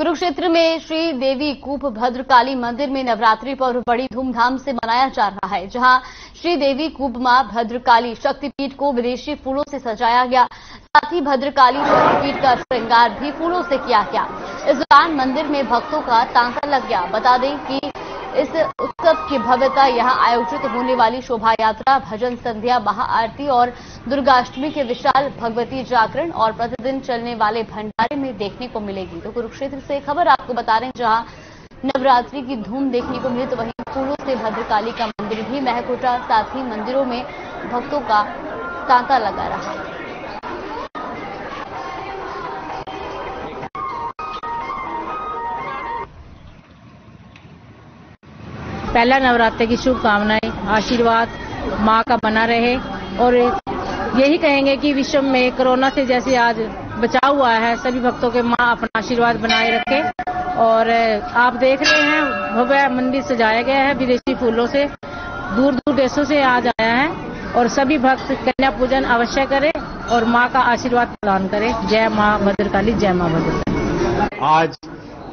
कुरुक्षेत्र में श्री देवी कूप भद्रकाली मंदिर में नवरात्रि पर्व बड़ी धूमधाम से मनाया जा रहा है, जहां श्री देवी कूप मां भद्रकाली शक्तिपीठ को विदेशी फूलों से सजाया गया। साथ ही भद्रकाली शक्तिपीठ का श्रृंगार भी फूलों से किया गया। इस दौरान मंदिर में भक्तों का तांता लग गया। बता दें कि इस उत्सव की भव्यता यहां आयोजित होने वाली शोभा यात्रा, भजन संध्या, महाआरती और दुर्गाष्टमी के विशाल भगवती जागरण और प्रतिदिन चलने वाले भंडारे में देखने को मिलेगी। तो कुरुक्षेत्र से खबर आपको बता रहे हैं, जहां नवरात्रि की धूम देखने को मिली तो वहीं फूलों से भद्रकाली का मंदिर भी महक उठा। साथ ही मंदिरों में भक्तों का तांता लगा रहा। पहला नवरात्र की शुभकामनाएं, आशीर्वाद मां का बना रहे और यही कहेंगे कि विश्व में कोरोना से जैसे आज बचाव हुआ है, सभी भक्तों के मां अपना आशीर्वाद बनाए रखे। और आप देख रहे हैं भव्य मंदिर सजाया गया है विदेशी फूलों से, दूर दूर देशों से आज आया है और सभी भक्त कन्या पूजन अवश्य करें और मां का आशीर्वाद प्रदान करें। जय मां भद्रकाली, जय मां भद्रकाली। आज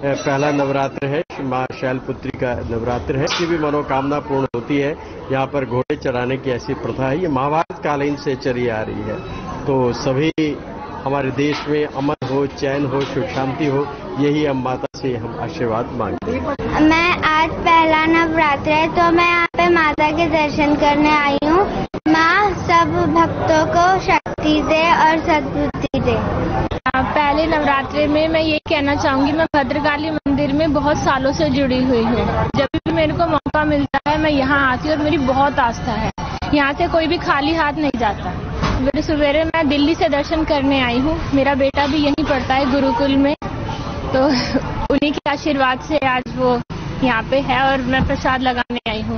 पहला नवरात्र है, मां शैलपुत्री का नवरात्र है। इसकी भी मनोकामना पूर्ण होती है। यहाँ पर घोड़े चराने की ऐसी प्रथा है, ये महाभारत कालीन से चली आ रही है। तो सभी हमारे देश में अमन हो, चैन हो, सुख शांति हो, यही हम माता से हम आशीर्वाद मांगते हैं। मैं आज पहला नवरात्र है तो मैं यहाँ पे माता के दर्शन करने आई हूँ। माँ सब भक्तों को शक्ति दे और सद्बुद्धि दे। पहले नवरात्रि में मैं ये कहना चाहूंगी, मैं भद्रकाली मंदिर में बहुत सालों से जुड़ी हुई हूँ। जब भी मेरे को मौका मिलता है मैं यहाँ आती हूँ और मेरी बहुत आस्था है, यहाँ से कोई भी खाली हाथ नहीं जाता। मेरे सवेरे मैं दिल्ली से दर्शन करने आई हूँ, मेरा बेटा भी यहीं पढ़ता है गुरुकुल में, तो उन्हीं के आशीर्वाद से आज वो यहाँ पे है और मैं प्रसाद लगाने आई हूँ।